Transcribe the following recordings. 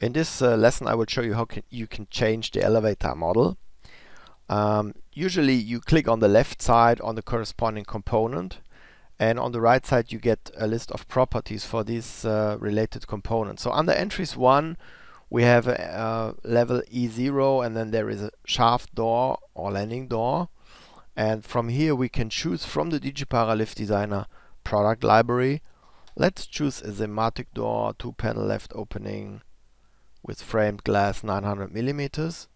In this lesson I will show you how you can change the elevator model. Usually you click on the left side on the corresponding component, and on the right side you get a list of properties for these related components. So under entries 1 we have a level E0, and then there is a shaft door or landing door, and from here we can choose from the DigiPara Lift Designer product library. Let's choose a Zematic door, 2-panel left opening with framed glass 900 mm.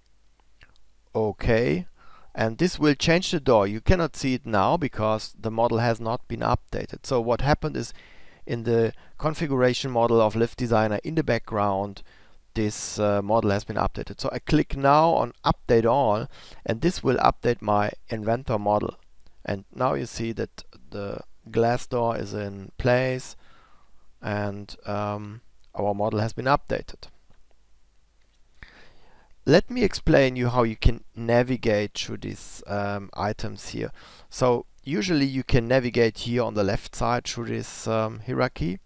OK, and this will change the door. You cannot see it now because the model has not been updated. So what happened is, in the configuration model of Lift Designer in the background, this model has been updated. So I click now on update all, and this will update my Inventor model. And now you see that the glass door is in place, and our model has been updated. Let me explain you how you can navigate through these items here. So usually you can navigate here on the left side through this hierarchy.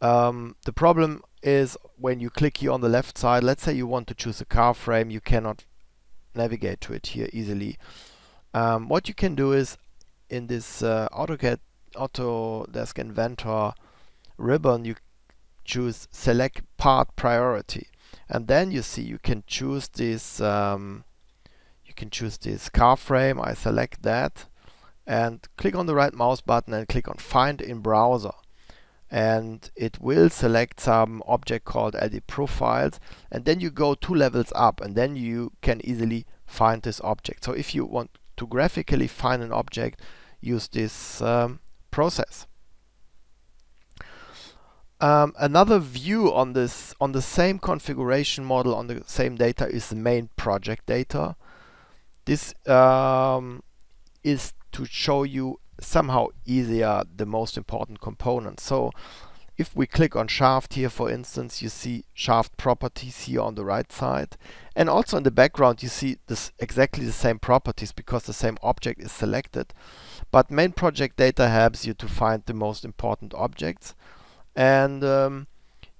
The problem is, when you click here on the left side, let's say you want to choose a car frame, you cannot navigate to it here easily. What you can do is, in this Autodesk Inventor ribbon, you choose select part priority. And then you see you can choose this car frame. I select that and click on the right mouse button and click on Find in Browser, and it will select some object called Edit Profiles, and then you go 2 levels up, and then you can easily find this object. So if you want to graphically find an object, use this process. Another view on this, on the same configuration model, on the same data, is the main project data. This is to show you somehow easier the most important components. So if we click on shaft here, for instance, you see shaft properties here on the right side, and also in the background you see this exactly the same properties because the same object is selected. But main project data helps you to find the most important objects. And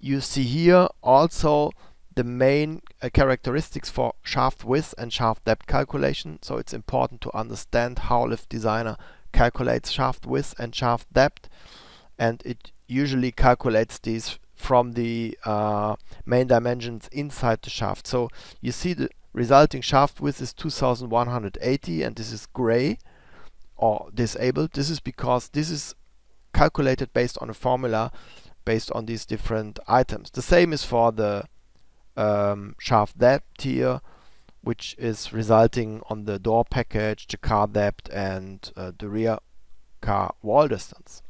you see here also the main characteristics for shaft width and shaft depth calculation. So it's important to understand how Lift Designer calculates shaft width and shaft depth, and it usually calculates these from the main dimensions inside the shaft. So you see the resulting shaft width is 2180, and this is gray or disabled. This is because this is calculated based on a formula based on these different items. The same is for the shaft depth here, which is resulting on the door package, the car depth, and the rear car wall distance.